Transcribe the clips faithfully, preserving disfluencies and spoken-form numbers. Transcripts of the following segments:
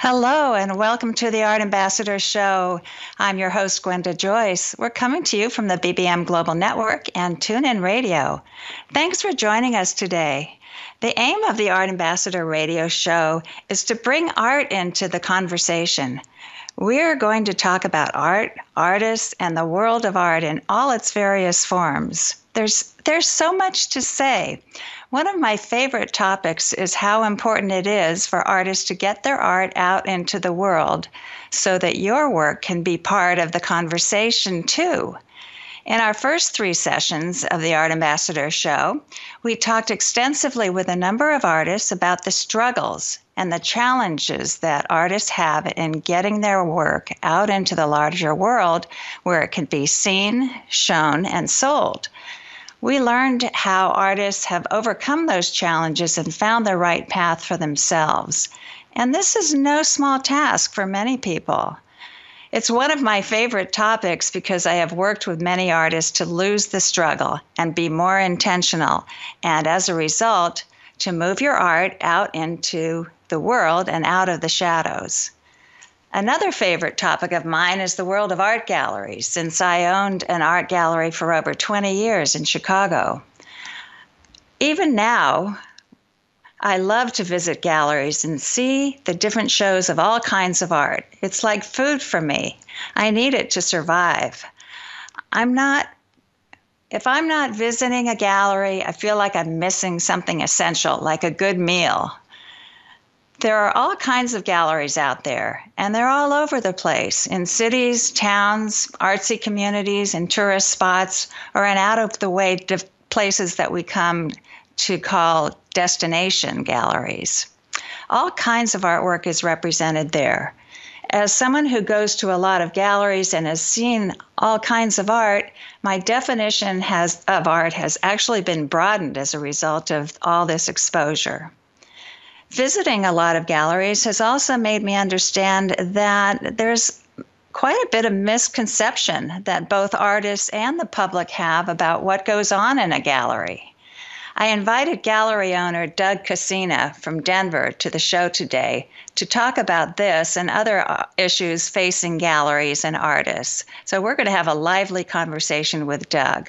Hello, and welcome to the Art Ambassador Show. I'm your host, Gwenda Joyce. We're coming to you from the B B M Global Network and TuneIn Radio. Thanks for joining us today. The aim of the Art Ambassador Radio Show is to bring art into the conversation. We're going to talk about art, artists, and the world of art in all its various forms. There's there's so much to say. One of my favorite topics is how important it is for artists to get their art out into the world so that your work can be part of the conversation too. In our first three sessions of the Art Ambassador Show, we talked extensively with a number of artists about the struggles and the challenges that artists have in getting their work out into the larger world where it can be seen, shown, and sold. We learned how artists have overcome those challenges and found the right path for themselves. And this is no small task for many people. It's one of my favorite topics because I have worked with many artists to lose the struggle and be more intentional, and as a result, to move your art out into the world and out of the shadows. Another favorite topic of mine is the world of art galleries, since I owned an art gallery for over twenty years in Chicago. Even now, I love to visit galleries and see the different shows of all kinds of art. It's like food for me. I need it to survive. I'm not, if I'm not visiting a gallery, I feel like I'm missing something essential, like a good meal. There are all kinds of galleries out there, and they're all over the place, in cities, towns, artsy communities, in tourist spots, or in out-of-the-way places that we come to call destination galleries. All kinds of artwork is represented there. As someone who goes to a lot of galleries and has seen all kinds of art, my definition has, of art has actually been broadened as a result of all this exposure. Visiting a lot of galleries has also made me understand that there's quite a bit of misconception that both artists and the public have about what goes on in a gallery. I invited gallery owner Doug Kacena from Denver to the show today to talk about this and other issues facing galleries and artists. So we're going to have a lively conversation with Doug.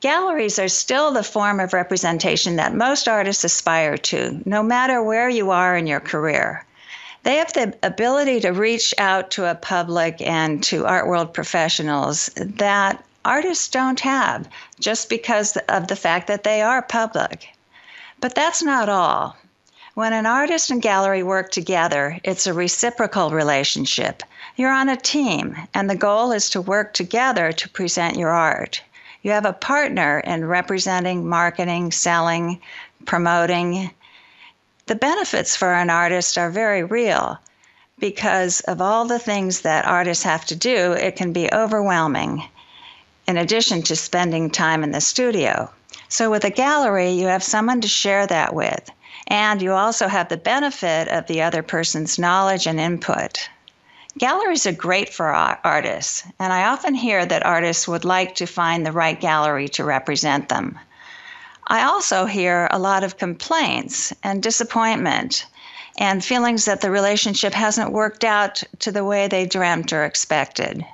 Galleries are still the form of representation that most artists aspire to, no matter where you are in your career. They have the ability to reach out to a public and to art world professionals that artists don't have, just because of the fact that they are public. But that's not all. When an artist and gallery work together, it's a reciprocal relationship. You're on a team, and the goal is to work together to present your art. You have a partner in representing, marketing, selling, promoting. The benefits for an artist are very real. Because of all the things that artists have to do, it can be overwhelming, in addition to spending time in the studio. So with a gallery, you have someone to share that with, and you also have the benefit of the other person's knowledge and input. Galleries are great for artists, and I often hear that artists would like to find the right gallery to represent them. I also hear a lot of complaints and disappointment and feelings that the relationship hasn't worked out to the way they dreamt or expected.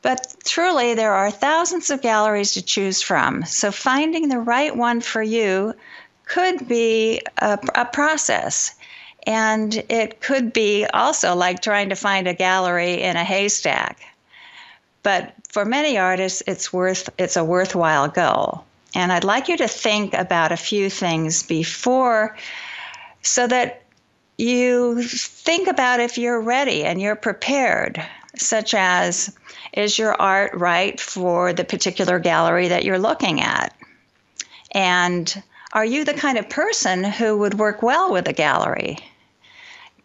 But truly, there are thousands of galleries to choose from, so finding the right one for you could be a, a process. And it could be also like trying to find a gallery in a haystack. But for many artists, it's worth it's a worthwhile goal. And I'd like you to think about a few things before, so that you think about if you're ready and you're prepared, such as, is your art right for the particular gallery that you're looking at? And are you the kind of person who would work well with a gallery?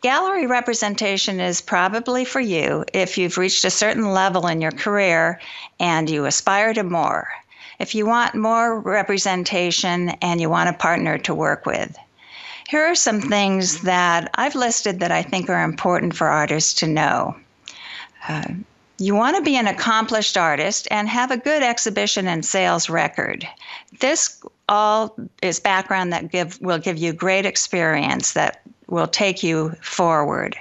Gallery representation is probably for you if you've reached a certain level in your career and you aspire to more, if you want more representation and you want a partner to work with. Here are some things that I've listed that I think are important for artists to know. Uh, you want to be an accomplished artist and have a good exhibition and sales record. This all is background that give will give you great experience that will take you forward.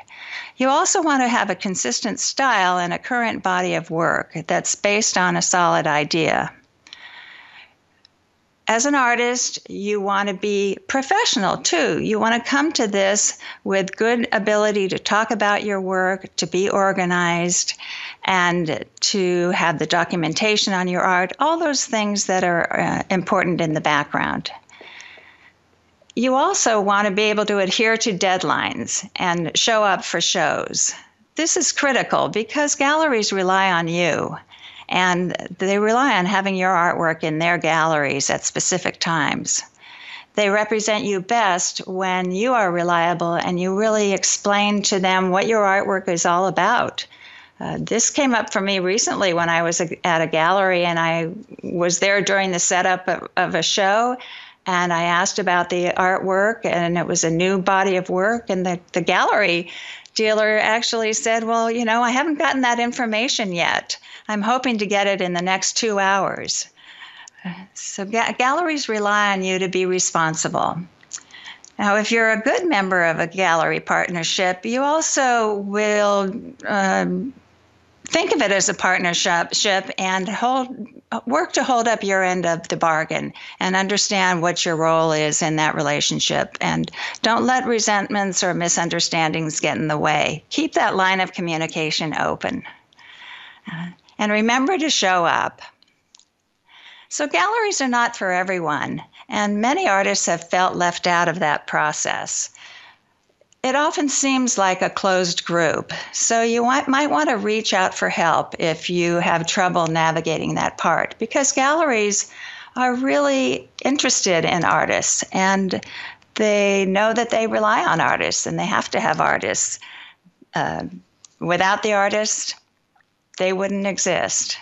You also want to have a consistent style and a current body of work that's based on a solid idea. As an artist, you want to be professional too. You want to come to this with good ability to talk about your work, to be organized, and to have the documentation on your art, all those things that are uh, important in the background. You also want to be able to adhere to deadlines and show up for shows. This is critical because galleries rely on you. And they rely on having your artwork in their galleries at specific times. They represent you best when you are reliable and you really explain to them what your artwork is all about. Uh, this came up for me recently when I was a, at a gallery and I was there during the setup of, of a show. And I asked about the artwork, and it was a new body of work. And the, the gallery dealer actually said, well, you know, I haven't gotten that information yet. I'm hoping to get it in the next two hours. So ga- galleries rely on you to be responsible. Now, if you're a good member of a gallery partnership, you also will um, think of it as a partnership and hold work to hold up your end of the bargain and understand what your role is in that relationship. And don't let resentments or misunderstandings get in the way. Keep that line of communication open. Uh, and remember to show up. So galleries are not for everyone, and many artists have felt left out of that process. It often seems like a closed group, so you want, might want to reach out for help if you have trouble navigating that part, because galleries are really interested in artists, and they know that they rely on artists, and they have to have artists. Uh, without the artist, they wouldn't exist.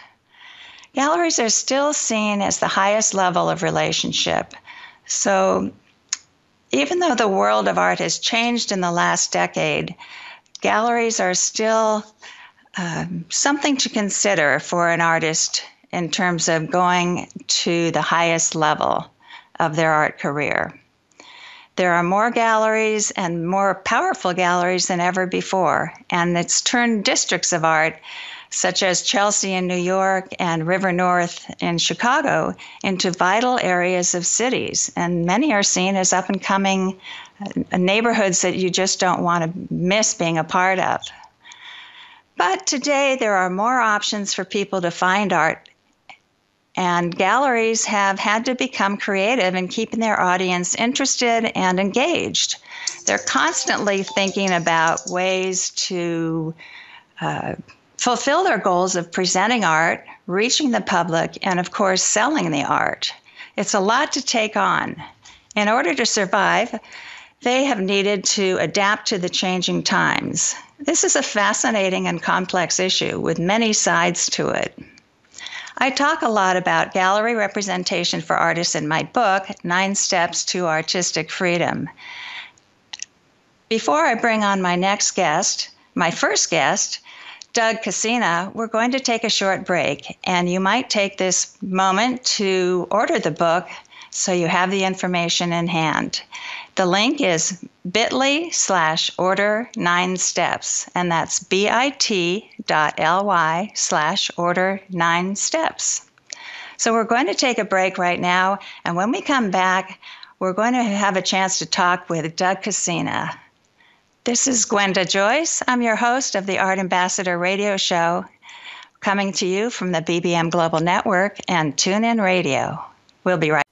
Galleries are still seen as the highest level of relationship. So even though the world of art has changed in the last decade, galleries are still um, something to consider for an artist in terms of going to the highest level of their art career. There are more galleries and more powerful galleries than ever before, and it's turned districts of art such as Chelsea in New York and River North in Chicago into vital areas of cities. And many are seen as up and coming neighborhoods that you just don't want to miss being a part of. But today there are more options for people to find art, and galleries have had to become creative in keeping their audience interested and engaged. They're constantly thinking about ways to uh, fulfill their goals of presenting art, reaching the public, and of course, selling the art. It's a lot to take on. In order to survive, they have needed to adapt to the changing times. This is a fascinating and complex issue with many sides to it. I talk a lot about gallery representation for artists in my book, Nine Steps to Artistic Freedom. Before I bring on my next guest, my first guest, Doug Kacena, we're going to take a short break, and you might take this moment to order the book so you have the information in hand. The link is bit.ly slash order nine steps, and that's bit dot ly slash order nine steps. So we're going to take a break right now, and when we come back, we're going to have a chance to talk with Doug Kacena. This is Gwenda Joyce. I'm your host of the Art Ambassador Radio Show, coming to you from the B B M Global Network and TuneIn Radio. We'll be right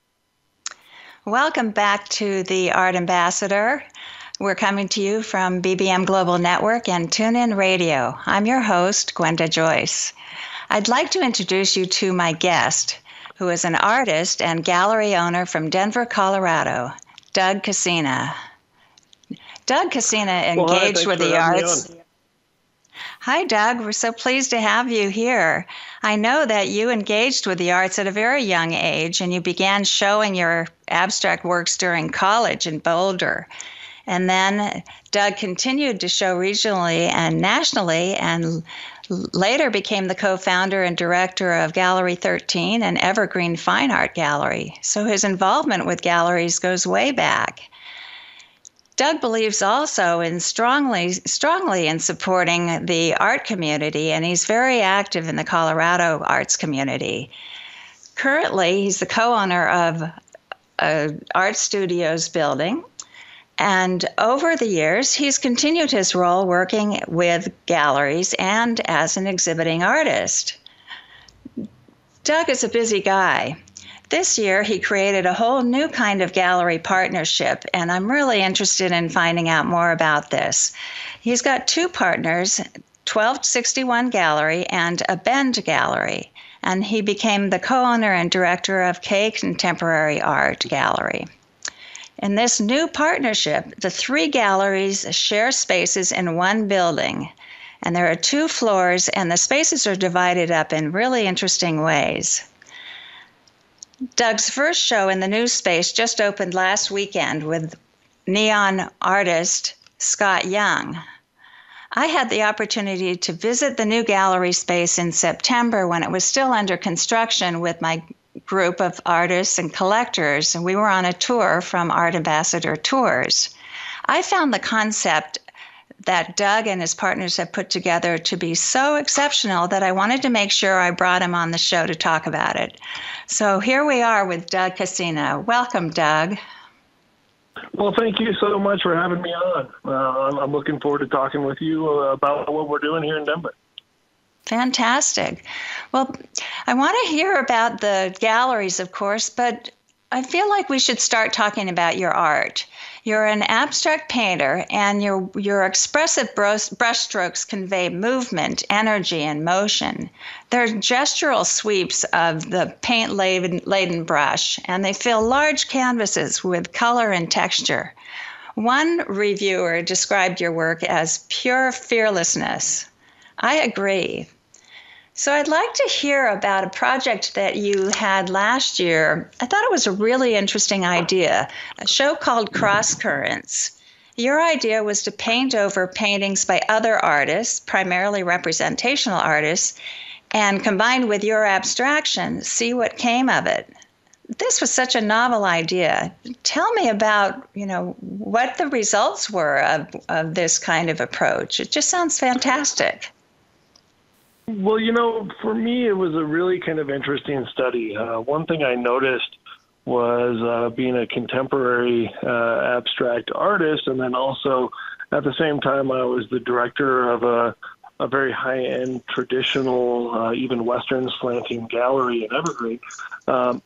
back. Welcome back to the Art Ambassador. We're coming to you from B B M Global Network and TuneIn Radio. I'm your host, Gwenda Joyce. I'd like to introduce you to my guest, who is an artist and gallery owner from Denver, Colorado, Doug Kacena. Doug Kacena engaged well, hi, with the arts. Hi, Doug. We're so pleased to have you here. I know that you engaged with the arts at a very young age, and you began showing your abstract works during college in Boulder. And then Doug continued to show regionally and nationally, and later became the co-founder and director of Gallery thirteen and Evergreen Fine Art Gallery. So his involvement with galleries goes way back. Doug believes also in strongly, strongly in supporting the art community, and he's very active in the Colorado arts community. Currently, he's the co-owner of a art studios building, and over the years, he's continued his role working with galleries and as an exhibiting artist. Doug is a busy guy. This year, he created a whole new kind of gallery partnership, and I'm really interested in finding out more about this. He's got two partners, twelve sixty-one Gallery and Abend Gallery, and he became the co-owner and director of K Contemporary Art Gallery. In this new partnership, the three galleries share spaces in one building, and there are two floors, and the spaces are divided up in really interesting ways. Doug's first show in the new space just opened last weekend with neon artist Scott Young. I had the opportunity to visit the new gallery space in September when it was still under construction with my group of artists and collectors, and we were on a tour from Art Ambassador Tours. I found the concept that Doug and his partners have put together to be so exceptional that I wanted to make sure I brought him on the show to talk about it. So here we are with Doug Kacena. Welcome, Doug. Well, thank you so much for having me on. Uh, I'm looking forward to talking with you about what we're doing here in Denver. Fantastic. Well, I want to hear about the galleries, of course, but I feel like we should start talking about your art. You're an abstract painter, and your your expressive brushstrokes convey movement, energy, and motion. They're gestural sweeps of the paint-laden laden brush, and they fill large canvases with color and texture. One reviewer described your work as pure fearlessness. I agree. So I'd like to hear about a project that you had last year. I thought it was a really interesting idea, a show called Cross Currents. Your idea was to paint over paintings by other artists, primarily representational artists, and combined with your abstraction, see what came of it. This was such a novel idea. Tell me about, you know, what the results were of, of this kind of approach. It just sounds fantastic. Well, you know, for me, it was a really kind of interesting study. Uh, one thing I noticed was uh, being a contemporary uh, abstract artist, and then also at the same time, I was the director of a, a very high-end traditional, uh, even Western slanting gallery in Evergreen. Um,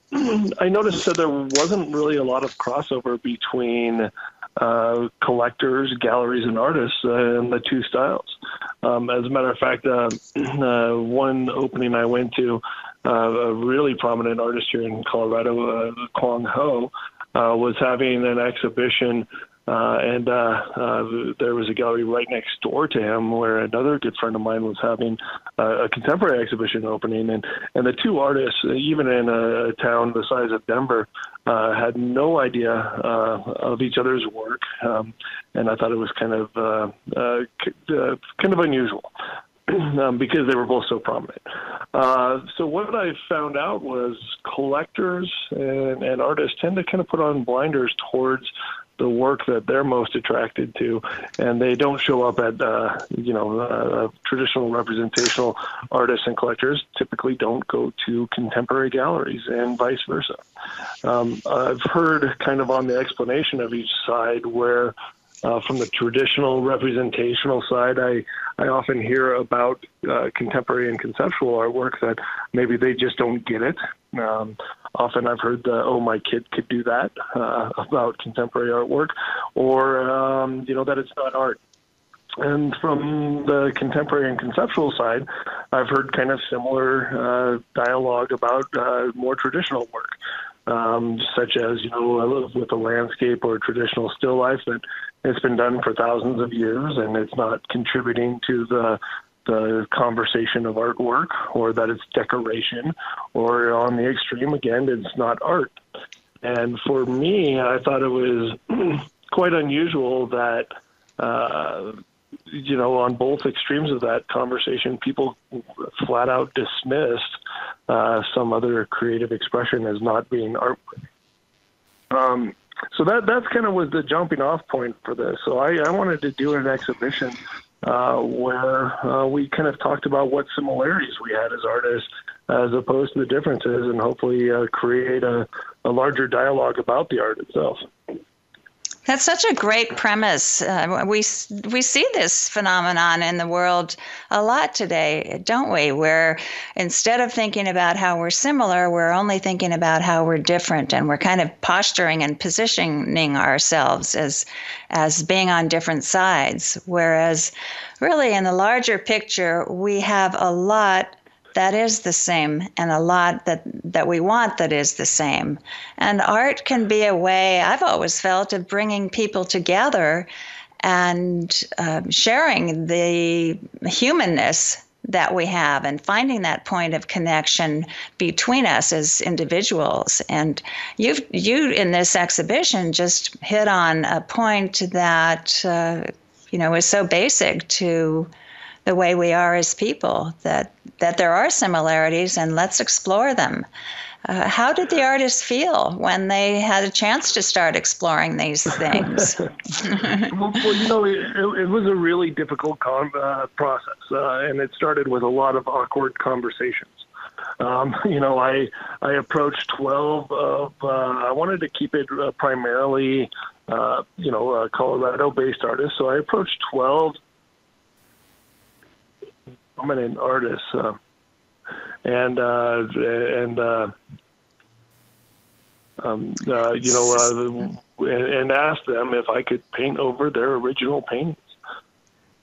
I noticed that there wasn't really a lot of crossover between uh, collectors, galleries, and artists uh, in the two styles. Um, as a matter of fact, uh, uh, one opening I went to, uh, a really prominent artist here in Colorado, uh, Quang Ho, uh, was having an exhibition, uh, and uh, uh, there was a gallery right next door to him where another good friend of mine was having uh, a contemporary exhibition opening. And, and the two artists, even in a town the size of Denver, Uh, had no idea uh, of each other's work, um, and I thought it was kind of uh, uh, c- uh, kind of unusual um, because they were both so prominent. Uh, so what I found out was collectors and, and artists tend to kind of put on blinders towards the work that they're most attracted to, and they don't show up at uh, you know uh, traditional representational artists and collectors typically don't go to contemporary galleries, and vice versa. Um, I've heard kind of on the explanation of each side where uh, from the traditional representational side, I I often hear about uh, contemporary and conceptual artwork that maybe they just don't get it. Um, often I've heard the, oh, my kid could do that uh, about contemporary artwork, or, um, you know, that it's not art. And from the contemporary and conceptual side, I've heard kind of similar uh, dialogue about uh, more traditional work, um, such as, you know, I live with a landscape or a traditional still life that it's been done for thousands of years, and it's not contributing to the the conversation of artwork, or that it's decoration, or on the extreme, again, it's not art. And for me, I thought it was quite unusual that, uh, you know, on both extremes of that conversation, people flat out dismissed uh, some other creative expression as not being artwork. Um, so that that's kind of was the jumping off point for this. So I, I wanted to do an exhibition uh, where uh, we kind of talked about what similarities we had as artists as opposed to the differences, and hopefully uh, create a, a larger dialogue about the art itself. That's such a great premise. Uh, we we see this phenomenon in the world a lot today, don't we? Where instead of thinking about how we're similar, we're only thinking about how we're different, and we're kind of posturing and positioning ourselves as as being on different sides. Whereas really in the larger picture, we have a lot that is the same, and a lot that, that we want that is the same. And art can be a way, I've always felt, of bringing people together and um, sharing the humanness that we have and finding that point of connection between us as individuals. And you've, you, in this exhibition, just hit on a point that, uh, you know, is so basic to the way we are as people, that that there are similarities, and let's explore them. Uh, how did the artists feel when they had a chance to start exploring these things? well, well, you know, it, it, it was a really difficult con- uh, process, uh, and it started with a lot of awkward conversations. Um, you know, I I approached twelve of, uh, I wanted to keep it uh, primarily, uh, you know, uh, Colorado-based artists, so I approached twelve prominent artists, uh, and uh, and uh, um, uh, you know, uh, and, and asked them if I could paint over their original paintings.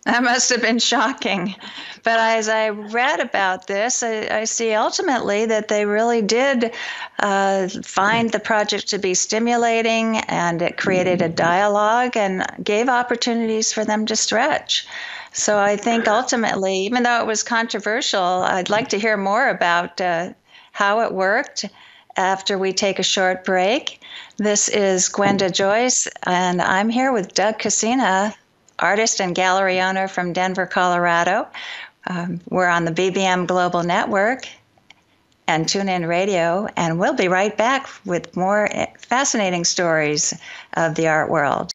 That must have been shocking, but as I read about this, I, I see ultimately that they really did uh, find the project to be stimulating, and it created a dialogue and gave opportunities for them to stretch. So I think ultimately, even though it was controversial, I'd like to hear more about uh, how it worked after we take a short break. This is Gwenda Joyce, and I'm here with Doug Kacena, artist and gallery owner from Denver, Colorado. Um, we're on the B B M Global Network and TuneIn Radio, and we'll be right back with more fascinating stories of the art world.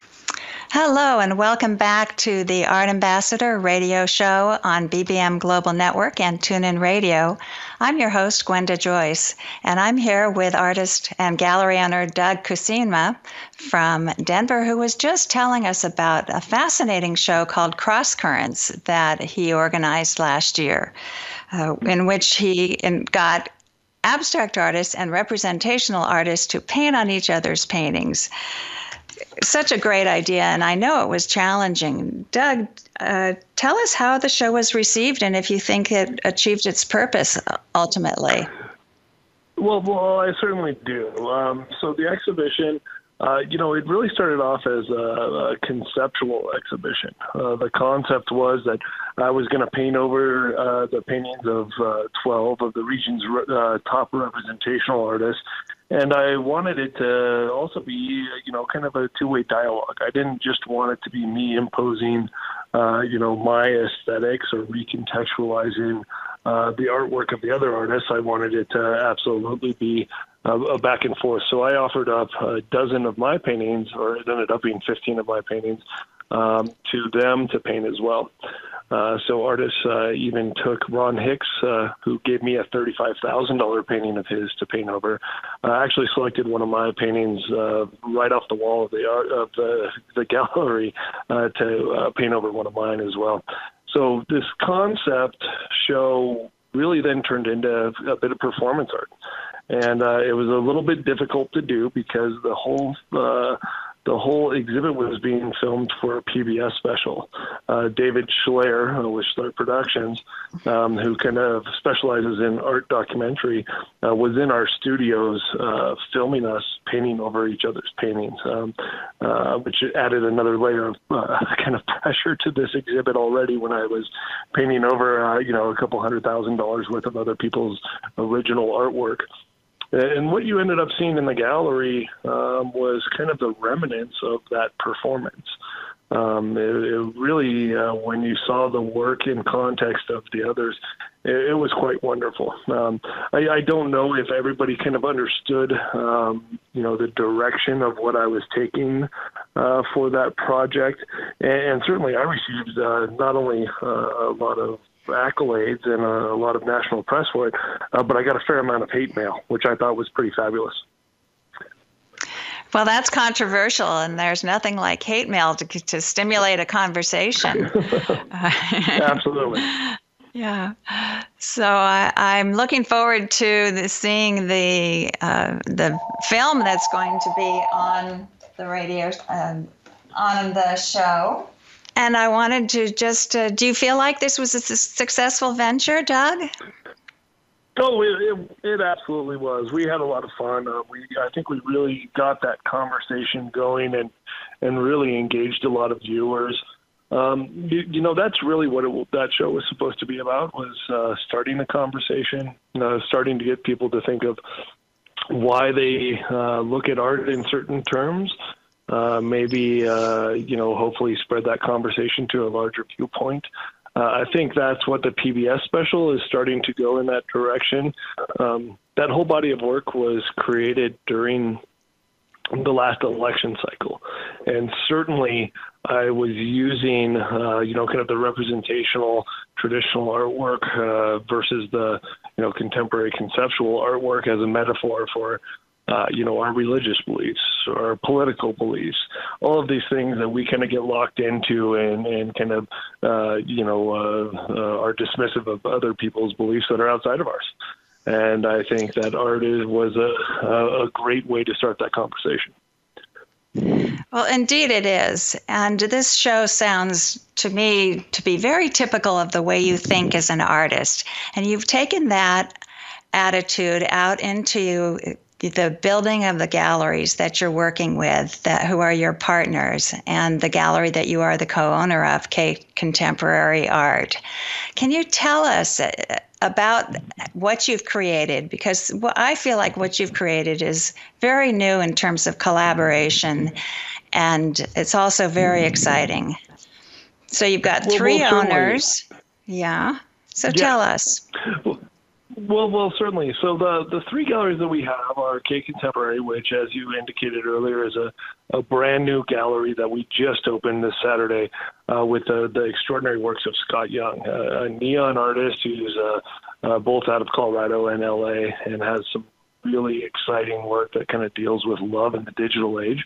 Hello, and welcome back to the Art Ambassador Radio Show on B B M Global Network and TuneIn Radio. I'm your host, Gwenda Joyce, and I'm here with artist and gallery owner Doug Kacena from Denver, who was just telling us about a fascinating show called Cross Currents that he organized last year, uh, in which he got abstract artists and representational artists to paint on each other's paintings. Such a great idea, and I know it was challenging. Doug, uh, tell us how the show was received and if you think it achieved its purpose ultimately. Well, well, I certainly do. Um, so the exhibition, uh, you know, it really started off as a, a conceptual exhibition. Uh, the concept was that I was going to paint over uh, the paintings of uh, twelve of the region's uh, top representational artists. And I wanted it to also be, you know, kind of a two-way dialogue. I didn't just want it to be me imposing, uh, you know, my aesthetics or recontextualizing uh, the artwork of the other artists. I wanted it to absolutely be a, a back and forth. So I offered up a dozen of my paintings, or it ended up being fifteen of my paintings, um, to them to paint as well. Uh, so artists uh, even took Ron Hicks, uh, who gave me a thirty-five thousand dollars painting of his to paint over. I uh, actually selected one of my paintings uh, right off the wall of the art, of the, the gallery uh, to uh, paint over one of mine as well. So this concept show really then turned into a bit of performance art. And uh, it was a little bit difficult to do because the whole uh, The whole exhibit was being filmed for a P B S special. Uh, David Schlaer uh, with Schlaer Productions, um, who kind of specializes in art documentary, uh, was in our studios uh, filming us painting over each other's paintings, um, uh, which added another layer of uh, kind of pressure to this exhibit already when I was painting over, uh, you know, a couple hundred thousand dollars worth of other people's original artwork. And what you ended up seeing in the gallery um, was kind of the remnants of that performance. Um, it, it really, uh, when you saw the work in context of the others, it, it was quite wonderful. Um, I, I don't know if everybody kind of understood, um, you know, the direction of what I was taking uh, for that project. And, and certainly I received uh, not only uh, a lot of accolades and a, a lot of national press for it, uh, but I got a fair amount of hate mail, which I thought was pretty fabulous. Well, that's controversial, and there's nothing like hate mail to, to stimulate a conversation. Absolutely. Yeah. So I, I'm looking forward to the, seeing the uh, the film that's going to be on the radio, um, on the show. And I wanted to just, uh, do you feel like this was a su- successful venture, Doug? Oh, it, it, it absolutely was. We had a lot of fun. Uh, we, I think we really got that conversation going and, and really engaged a lot of viewers. Um, you, you know, that's really what it, that show was supposed to be about, was uh, starting the conversation, uh, starting to get people to think of why they uh, look at art in certain terms, uh, maybe, uh, you know, hopefully spread that conversation to a larger viewpoint. Uh, I think that's what the P B S special is starting to go in that direction. Um, that whole body of work was created during the last election cycle. And certainly I was using, uh, you know, kind of the representational traditional artwork uh, versus the, you know, contemporary conceptual artwork as a metaphor for, uh, you know, our religious beliefs, our political beliefs, all of these things that we kind of get locked into and, and kind of, uh, you know, uh, uh, are dismissive of other people's beliefs that are outside of ours. And I think that art is, was a, a, a great way to start that conversation. Well, indeed it is. And this show sounds to me to be very typical of the way you think as an artist. And you've taken that attitude out into the building of the galleries that you're working with, that who are your partners, and the gallery that you are the co-owner of, K Contemporary Art. Can you tell us about what you've created? Because I feel like what you've created is very new in terms of collaboration, and it's also very exciting. So you've got three well, well, owners. Yeah. So yeah. Tell us. Well, Well, well, certainly. So the, the three galleries that we have are K Contemporary, which, as you indicated earlier, is a, a brand new gallery that we just opened this Saturday uh, with the, the extraordinary works of Scott Young, a, a neon artist who's uh, uh, both out of Colorado and L A and has some really exciting work that kind of deals with love in the digital age.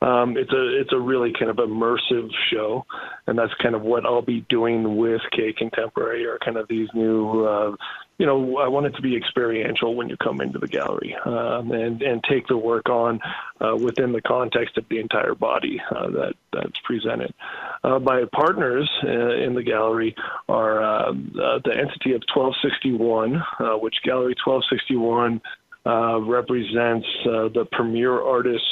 Um, it's a it's a really kind of immersive show, and that's kind of what I'll be doing with K Contemporary, or kind of these new, uh, you know, I want it to be experiential when you come into the gallery, um, and and take the work on uh, within the context of the entire body uh, that that's presented. Uh, my partners uh, in the gallery are uh, uh, the entity of twelve sixty-one, uh, which Gallery twelve sixty-one uh, represents uh, the premier artists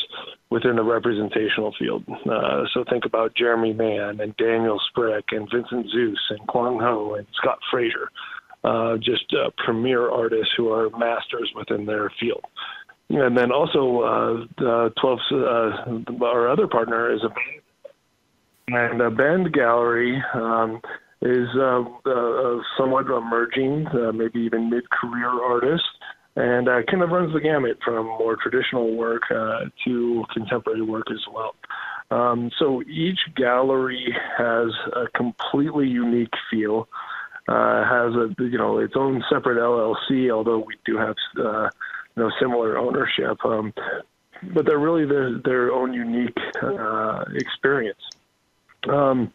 within the representational field. Uh, so think about Jeremy Mann and Daniel Sprick and Vincent Zeus and Quang Ho and Scott Fraser, uh, just uh, premier artists who are masters within their field. And then also uh, the twelve, uh, our other partner is Abend. And Abend Gallery um, is uh, uh, somewhat emerging, uh, maybe even mid-career artist. And uh, kind of runs the gamut from more traditional work uh, to contemporary work as well. Um, so each gallery has a completely unique feel, uh, has a you know its own separate L L C, although we do have uh, you know similar ownership. Um, but they're really their their own unique uh, experience. Um,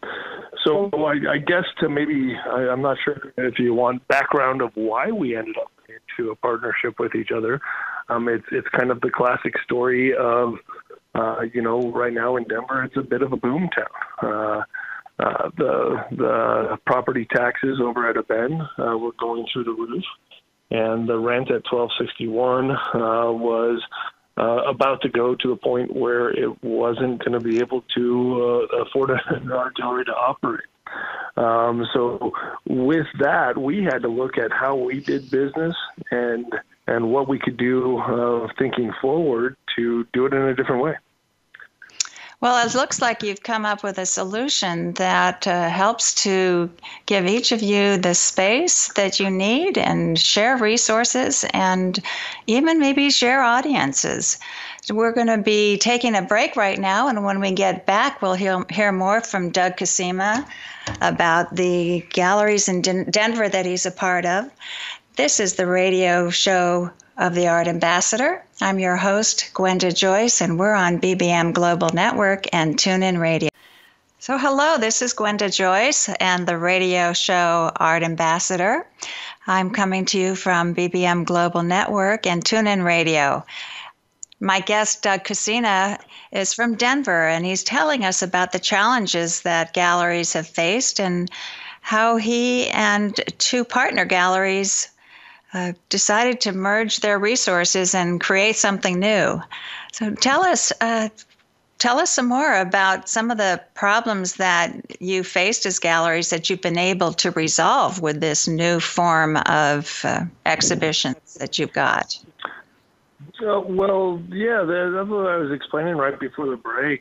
so I, I guess to maybe I, I'm not sure if you want background of why we ended up into a partnership with each other. Um, it's it's kind of the classic story of, uh, you know, right now in Denver, it's a bit of a boom town. Uh, uh, the the property taxes over at Abend uh, were going through the roof, and the rent at twelve sixty-one uh, was uh, about to go to the point where it wasn't going to be able to uh, afford an artillery to operate. Um, so with that, we had to look at how we did business and and what we could do uh, thinking forward to do it in a different way. Well, it looks like you've come up with a solution that uh, helps to give each of you the space that you need and share resources and even maybe share audiences. We're going to be taking a break right now, and when we get back, we'll hear, hear more from Doug Kacena about the galleries in Den- Denver that he's a part of. This is the radio show of the Art Ambassador. I'm your host, Gwenda Joyce, and we're on B B M Global Network and TuneIn Radio. So hello, this is Gwenda Joyce and the radio show Art Ambassador. I'm coming to you from B B M Global Network and TuneIn Radio. My guest, Doug Kacena, is from Denver, and he's telling us about the challenges that galleries have faced and how he and two partner galleries Uh, decided to merge their resources and create something new. So tell us, uh, tell us some more about some of the problems that you faced as galleries that you've been able to resolve with this new form of uh, exhibitions that you've got. Uh, well, yeah, that's what I was explaining right before the break.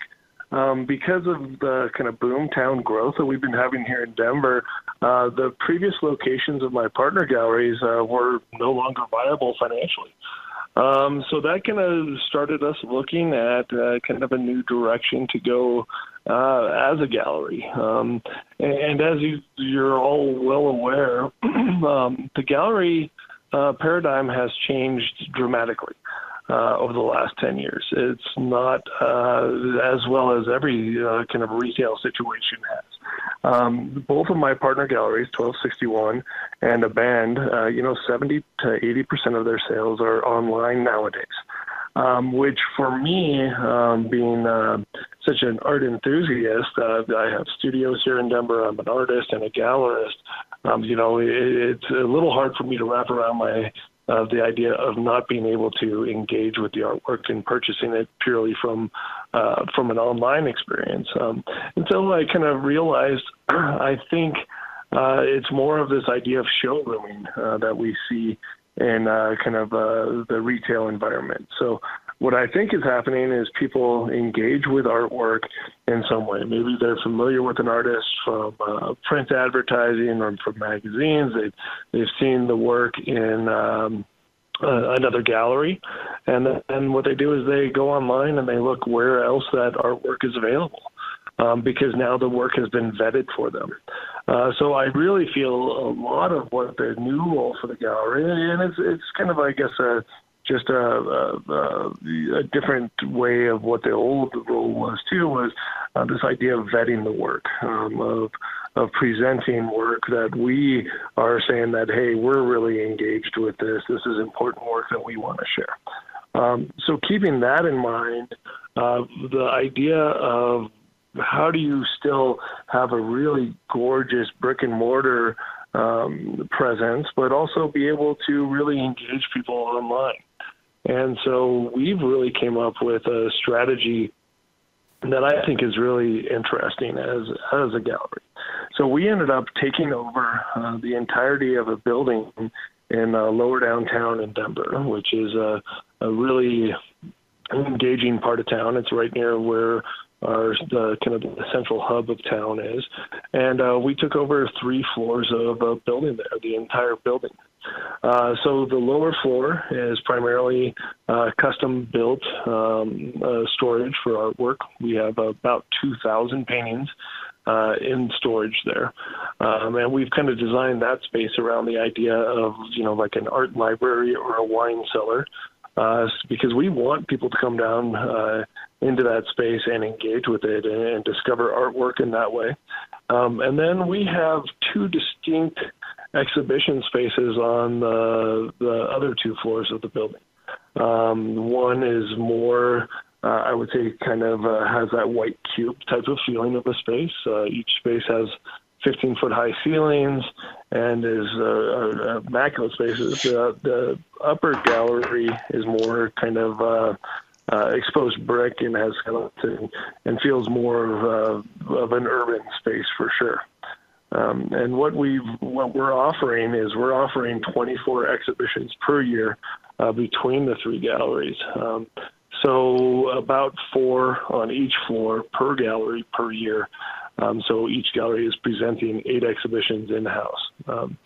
Um, because of the kind of boomtown growth that we've been having here in Denver, uh, the previous locations of my partner galleries uh, were no longer viable financially. Um, so that kind of started us looking at uh, kind of a new direction to go uh, as a gallery. Um, and, and as you, you're all well aware, um, the gallery uh, paradigm has changed dramatically. Uh, over the last ten years. It's not uh, as well as every uh, kind of retail situation has. Um, both of my partner galleries, twelve sixty-one and Abend, uh, you know, seventy to eighty percent of their sales are online nowadays, um, which for me, um, being uh, such an art enthusiast, uh, I have studios here in Denver. I'm an artist and a gallerist. Um, you know, it, it's a little hard for me to wrap around my Uh, the idea of not being able to engage with the artwork and purchasing it purely from uh, from an online experience. Um, until I kind of realized, I think uh, it's more of this idea of showrooming uh, that we see in uh, kind of uh, the retail environment. So what I think is happening is people engage with artwork in some way. Maybe they're familiar with an artist from uh, print advertising or from magazines. They've, they've seen the work in um, uh, another gallery. And then what they do is they go online and they look where else that artwork is available. Um, because now the work has been vetted for them. Uh, so I really feel a lot of what the new role for the gallery, and it's it's kind of, I guess, a, just a, a, a different way of what the old role was, too, was uh, this idea of vetting the work, um, of of presenting work that we are saying that, hey, we're really engaged with this. This is important work that we want to share. Um, so keeping that in mind, uh, the idea of how do you still have a really gorgeous brick and mortar um, presence, but also be able to really engage people online? And so we've really came up with a strategy that I think is really interesting as, as a gallery. So we ended up taking over uh, the entirety of a building in uh, lower downtown in Denver, which is a, a really engaging part of town. It's right near where our the kind of the central hub of town is, and uh, we took over three floors of a building there, the entire building. Uh, so the lower floor is primarily uh, custom-built um, uh, storage for artwork. We have about two thousand paintings uh, in storage there, um, and we've kind of designed that space around the idea of, you know, like an art library or a wine cellar, uh, because we want people to come down uh, into that space and engage with it and, and discover artwork in that way. Um, and then we have two distinct exhibition spaces on the, the other two floors of the building. Um, one is more, uh, I would say, kind of uh, has that white cube type of feeling of a space. Uh, each space has fifteen-foot high ceilings and is uh, immaculate spaces. The, the upper gallery is more kind of uh, Uh, exposed brick and has skeleton and feels more of, uh, of an urban space for sure. Um, and what we've what we're offering is we're offering twenty-four exhibitions per year uh, between the three galleries. Um, So about four on each floor per gallery per year. Um, so each gallery is presenting eight exhibitions in-house. Um,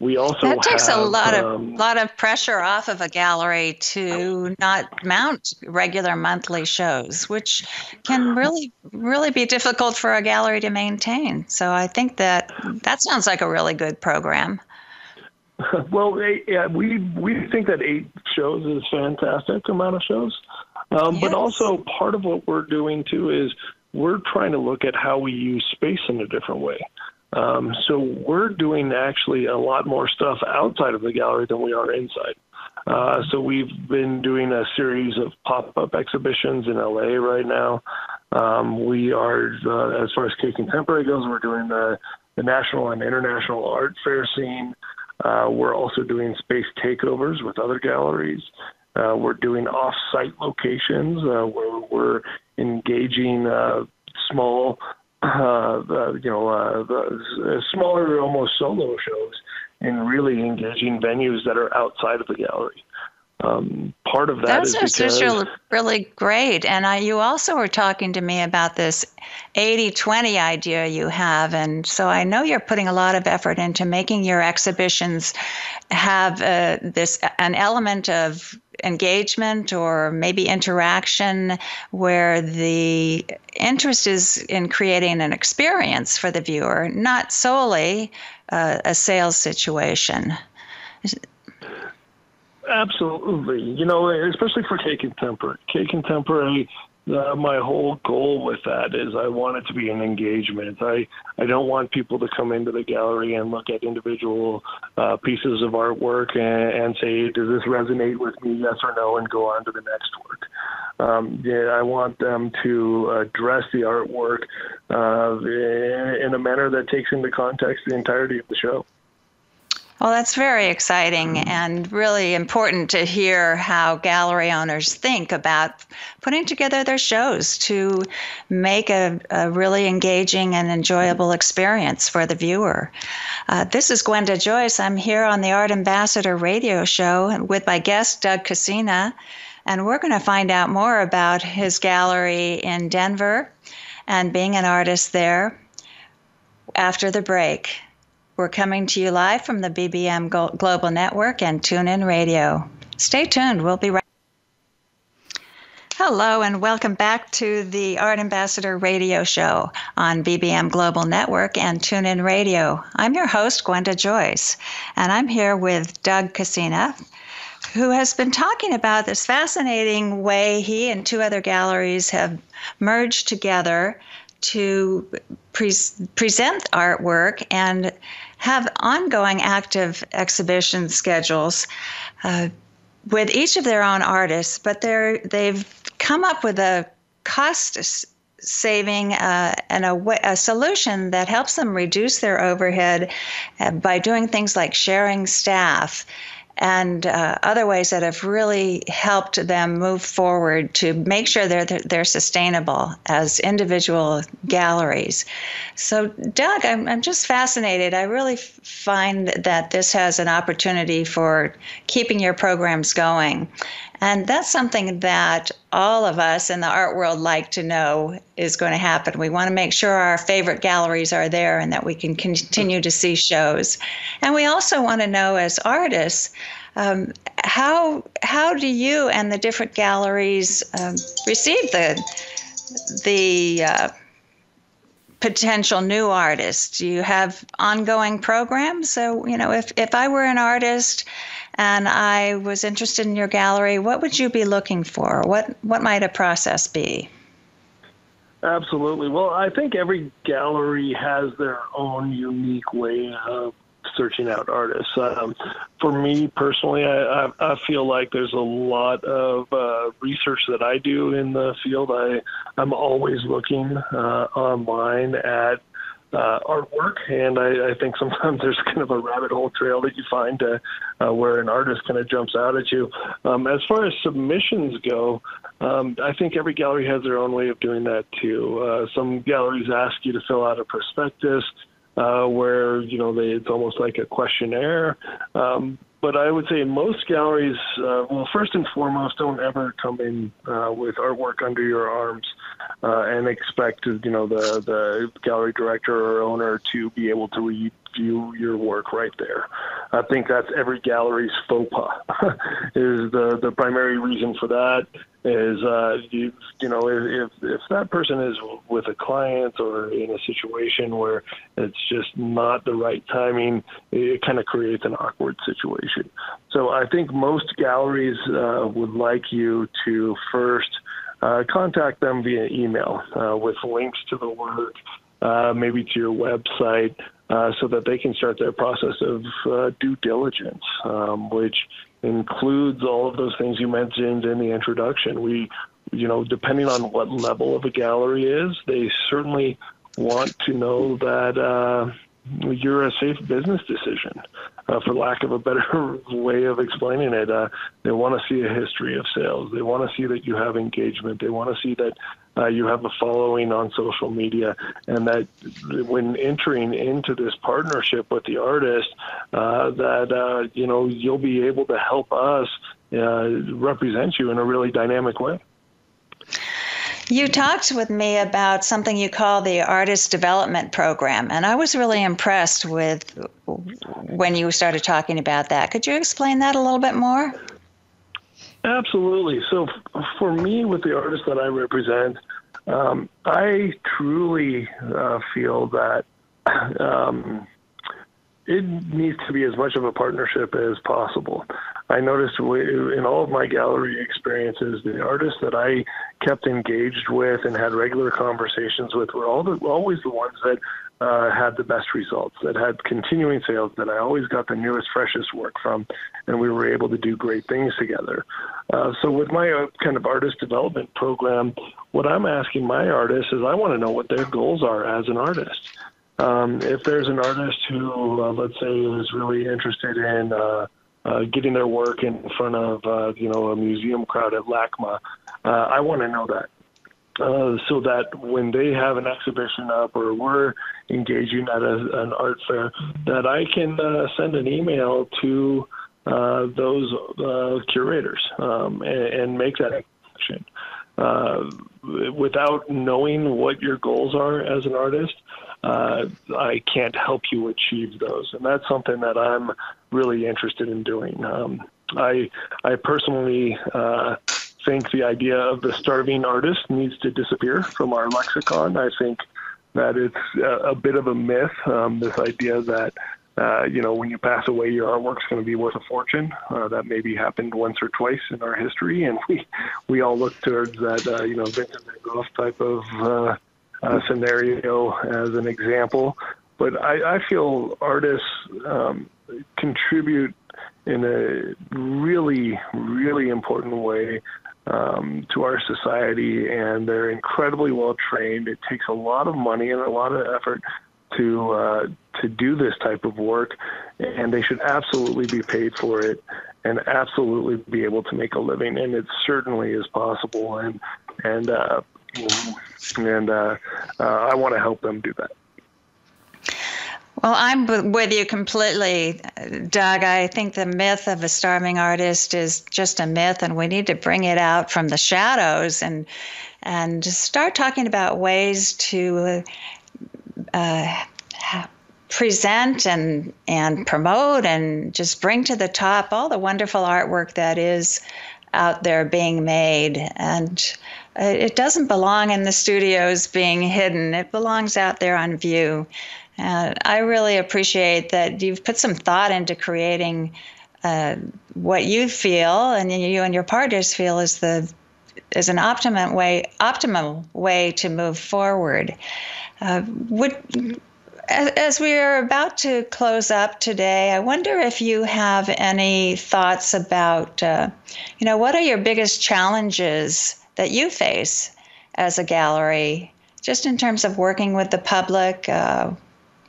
we also that takes have, a lot of um, lot of pressure off of a gallery to not mount regular monthly shows, which can really really be difficult for a gallery to maintain. So I think that that sounds like a really good program. Well, yeah, we we think that eight shows is a fantastic amount of shows, um, yes. But also part of what we're doing too is we're trying to look at how we use space in a different way. Um, so we're doing actually a lot more stuff outside of the gallery than we are inside. Uh, so we've been doing a series of pop-up exhibitions in L A right now. Um, we are, uh, as far as K Contemporary goes, we're doing the, the national and international art fair scene. Uh, we're also doing space takeovers with other galleries. Uh, we're doing off-site locations uh, where we're engaging uh, small Uh, uh, you know, uh, the smaller, almost solo shows, and really engaging venues that are outside of the gallery. Um, part of that Those is because... Those are really great. And I, you also were talking to me about this eighty twenty idea you have. And so I know you're putting a lot of effort into making your exhibitions have uh, this an element of engagement or maybe interaction where the interest is in creating an experience for the viewer, not solely uh, a sales situation. Absolutely. You know, especially for K Contemporary. K Contemporary, uh, my whole goal with that is I want it to be an engagement. I, I don't want people to come into the gallery and look at individual uh, pieces of artwork and, and say, does this resonate with me, yes or no, and go on to the next work. Um, yeah, I want them to address the artwork uh, in, in a manner that takes into context the entirety of the show. Well, that's very exciting and really important to hear how gallery owners think about putting together their shows to make a, a really engaging and enjoyable experience for the viewer. Uh, this is Gwenda Joyce. I'm here on the Art Ambassador Radio Show with my guest, Doug Kacena, and we're going to find out more about his gallery in Denver and being an artist there after the break. We're coming to you live from the B B M Global Network and TuneIn Radio. Stay tuned. We'll be right back. Hello, and welcome back to the Art Ambassador Radio Show on B B M Global Network and TuneIn Radio. I'm your host, Gwenda Joyce, and I'm here with Doug Kacena, who has been talking about this fascinating way he and two other galleries have merged together to pre- present artwork and have ongoing active exhibition schedules uh, with each of their own artists, but they're, they've come up with a cost-saving uh, and a, w- a solution that helps them reduce their overhead uh, by doing things like sharing staff and uh, other ways that have really helped them move forward to make sure they're, they're sustainable as individual galleries. So, Doug, I'm, I'm just fascinated. I really find that this has an opportunity for keeping your programs going. And that's something that all of us in the art world like to know is going to happen. We want to make sure our favorite galleries are there and that we can continue to see shows. And we also want to know as artists, um, how how do you and the different galleries um, receive the, the uh, potential new artists? Do you have ongoing programs? So, you know, if, if I were an artist and I was interested in your gallery, what would you be looking for? What what might a process be? Absolutely. Well, I think every gallery has their own unique way of searching out artists. Um, for me personally, I, I, I feel like there's a lot of uh, research that I do in the field. I, I'm always looking uh, online at Uh, artwork, and I, I think sometimes there's kind of a rabbit hole trail that you find uh, uh, where an artist kind of jumps out at you. Um, as far as submissions go, um, I think every gallery has their own way of doing that too. Uh, some galleries ask you to fill out a prospectus uh, where, you know, they, it's almost like a questionnaire. Um, But I would say most galleries, uh, well, first and foremost, don't ever come in uh, with artwork under your arms uh, and expect, you know, the, the gallery director or owner to be able to review your work right there. I think that's every gallery's faux pas. Is the, the primary reason for that is, uh, you, you know, if, if that person is with a client or in a situation where it's just not the right timing, it kind of creates an awkward situation. So I think most galleries uh, would like you to first uh, contact them via email uh, with links to the work, uh, maybe to your website, uh, so that they can start their process of uh, due diligence, um, which includes all of those things you mentioned in the introduction. We, you know, depending on what level of a gallery is, they certainly want to know that uh, you're a safe business decision, uh, for lack of a better way of explaining it. Uh, they want to see a history of sales. They want to see that you have engagement. They want to see that uh, you have a following on social media, and that when entering into this partnership with the artist, uh, that, uh, you know, you'll be able to help us uh, represent you in a really dynamic way. You talked with me about something you call the Artist Development Program, and I was really impressed with when you started talking about that. Could you explain that a little bit more? Absolutely. So f- for me, with the artists that I represent, um, I truly uh, feel that um, it needs to be as much of a partnership as possible. I noticed in all of my gallery experiences, the artists that I kept engaged with and had regular conversations with were all the, always the ones that uh, had the best results, that had continuing sales, that I always got the newest, freshest work from, and we were able to do great things together. Uh, so with my uh, kind of artist development program, what I'm asking my artists is I want to know what their goals are as an artist. Um, if there's an artist who, uh, let's say, is really interested in uh, uh, getting their work in front of, uh, you know, a museum crowd at LACMA, uh, I want to know that. Uh, so that when they have an exhibition up or we're engaging at a, an art fair, that I can uh, send an email to uh, those uh, curators um, and, and make that connection. Uh, without knowing what your goals are as an artist, uh, I can't help you achieve those. And that's something that I'm really interested in doing. Um, I, I personally uh, think the idea of the starving artist needs to disappear from our lexicon. I think that it's a, a bit of a myth, um, this idea that Uh, you know, when you pass away, your artwork's going to be worth a fortune. Uh, that maybe happened once or twice in our history, and we we all look towards that, uh, you know, Vincent Zeus type of uh, uh, scenario as an example. But I, I feel artists um, contribute in a really, really important way um, to our society, and they're incredibly well trained. It takes a lot of money and a lot of effort to uh, to do this type of work, and they should absolutely be paid for it and absolutely be able to make a living, and it certainly is possible, and and uh, and uh, uh, I want to help them do that. Well, I'm with you completely, Doug. I think the myth of a starving artist is just a myth, and we need to bring it out from the shadows and and start talking about ways to Uh, Uh, present and and promote and just bring to the top all the wonderful artwork that is out there being made. And it doesn't belong in the studios being hidden. It belongs out there on view. Uh, I really appreciate that you've put some thought into creating uh, what you feel and you and your partners feel is the is an optimum way optimum way to move forward. Uh, would, as we are about to close up today, I wonder if you have any thoughts about, uh, you know, what are your biggest challenges that you face as a gallery, just in terms of working with the public? Uh,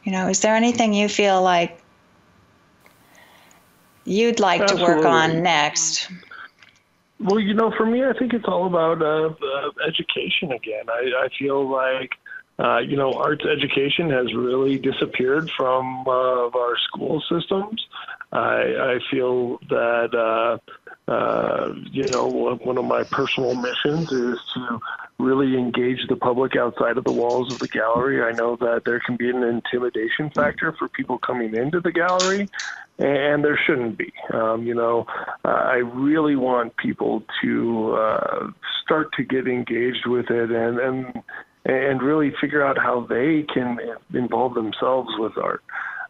you know, is there anything you feel like you'd like Absolutely. to work on next? Well, you know, for me, I think it's all about uh, uh, education again. I, I feel like Uh, you know, arts education has really disappeared from uh, our school systems. I, I feel that, uh, uh, you know, one of my personal missions is to really engage the public outside of the walls of the gallery. I know that there can be an intimidation factor for people coming into the gallery, and there shouldn't be. Um, you know, uh, I really want people to uh, start to get engaged with it and, and, and really figure out how they can involve themselves with art.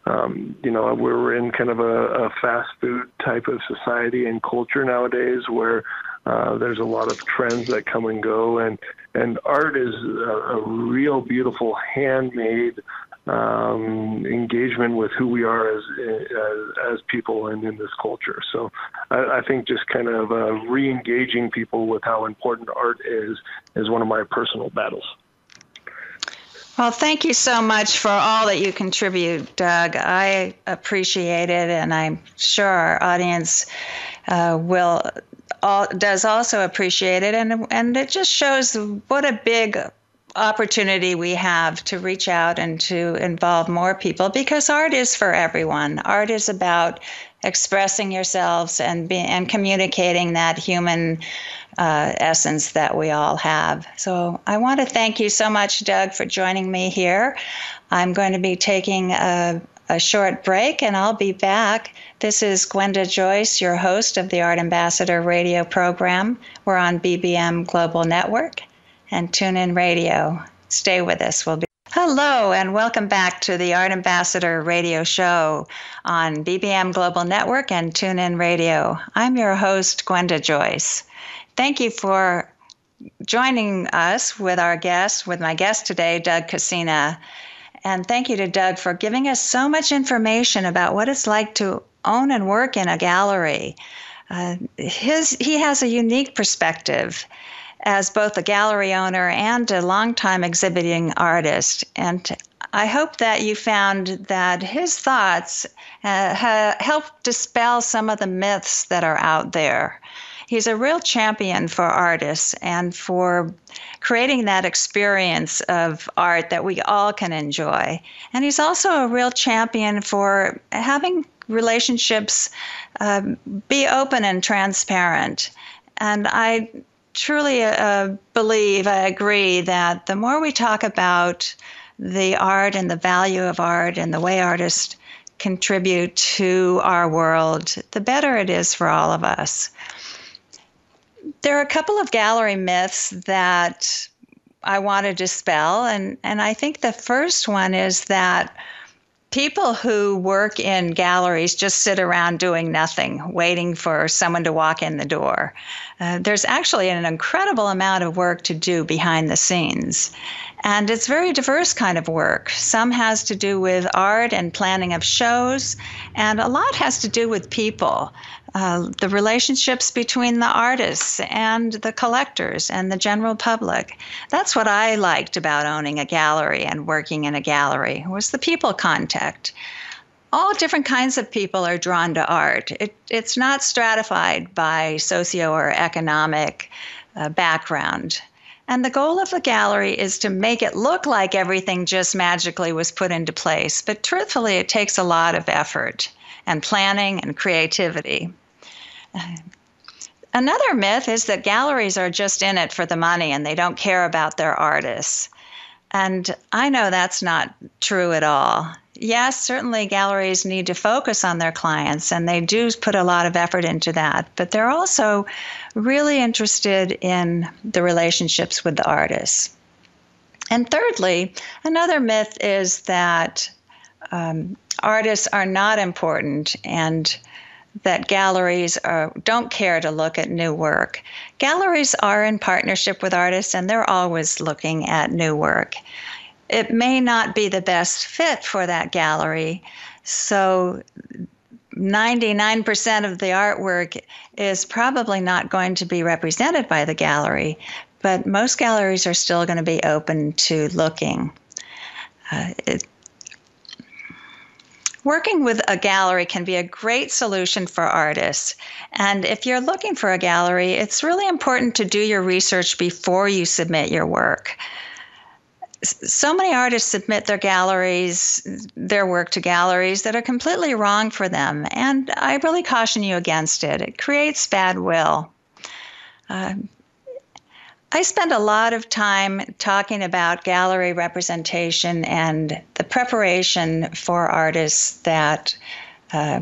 Um, you know, we're in kind of a, a fast food type of society and culture nowadays where uh, there's a lot of trends that come and go, and, and art is a, a real beautiful handmade um, engagement with who we are as, as, as people and in this culture. So I, I think just kind of uh, re-engaging people with how important art is is one of my personal battles. Well, thank you so much for all that you contribute, Doug. I appreciate it, and I'm sure our audience uh, will all, does also appreciate it. And and it just shows what a big opportunity we have to reach out and to involve more people, because art is for everyone. Art is about expressing yourselves and be, and communicating that human uh, essence that we all have. So I want to thank you so much, Doug, for joining me here. I'm going to be taking a, a short break, and I'll be back. This is Gwenda Joyce, your host of the Art Ambassador Radio program. We're on B B M Global Network and TuneIn Radio. Stay with us. We'll be Hello, and welcome back to the Art Ambassador Radio Show on B B M Global Network and TuneIn Radio. I'm your host, Gwenda Joyce. Thank you for joining us with our guest, with my guest today, Doug Kacena. And thank you to Doug for giving us so much information about what it's like to own and work in a gallery. Uh, his he has a unique perspective as both a gallery owner and a longtime exhibiting artist. And I hope that you found that his thoughts uh, ha- helped dispel some of the myths that are out there. He's a real champion for artists and for creating that experience of art that we all can enjoy. And he's also a real champion for having relationships uh, be open and transparent. And I truly uh, believe, I agree, that the more we talk about the art and the value of art and the way artists contribute to our world, the better it is for all of us. There are a couple of gallery myths that I want to dispel, and, and I think the first one is that people who work in galleries just sit around doing nothing, waiting for someone to walk in the door. Uh, there's actually an incredible amount of work to do behind the scenes. And it's very diverse kind of work. Some has to do with art and planning of shows, and a lot has to do with people, uh, the relationships between the artists and the collectors and the general public. That's what I liked about owning a gallery and working in a gallery, was the people contact. All different kinds of people are drawn to art. It, it's not stratified by socio or economic uh, background. And the goal of the gallery is to make it look like everything just magically was put into place. But truthfully, it takes a lot of effort and planning and creativity. Another myth is that galleries are just in it for the money and they don't care about their artists. And I know that's not true at all. Yes, certainly galleries need to focus on their clients, and they do put a lot of effort into that. But they're also really interested in the relationships with the artists. And thirdly, another myth is that um, artists are not important and that galleries are, don't care to look at new work. Galleries are in partnership with artists, and they're always looking at new work. It may not be the best fit for that gallery, so ninety-nine percent of the artwork is probably not going to be represented by the gallery, but most galleries are still going to be open to looking. Uh, it, Working with a gallery can be a great solution for artists. And if you're looking for a gallery, it's really important to do your research before you submit your work. so many artists submit their galleries, their work to galleries that are completely wrong for them. And I really caution you against it. It creates bad will. Uh, I spend a lot of time talking about gallery representation and the preparation for artists that uh,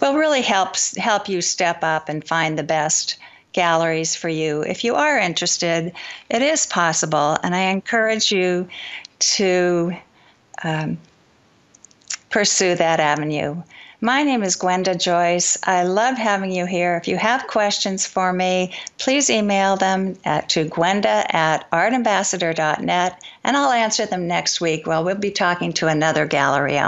will really help, help you step up and find the best galleries for you. If you are interested, it is possible, and I encourage you to um, pursue that avenue. My name is Gwenda Joyce. I love having you here. If you have questions for me, please email them at, to Gwenda at art ambassador dot net, and I'll answer them next week. Well, we'll be talking to another gallery owner.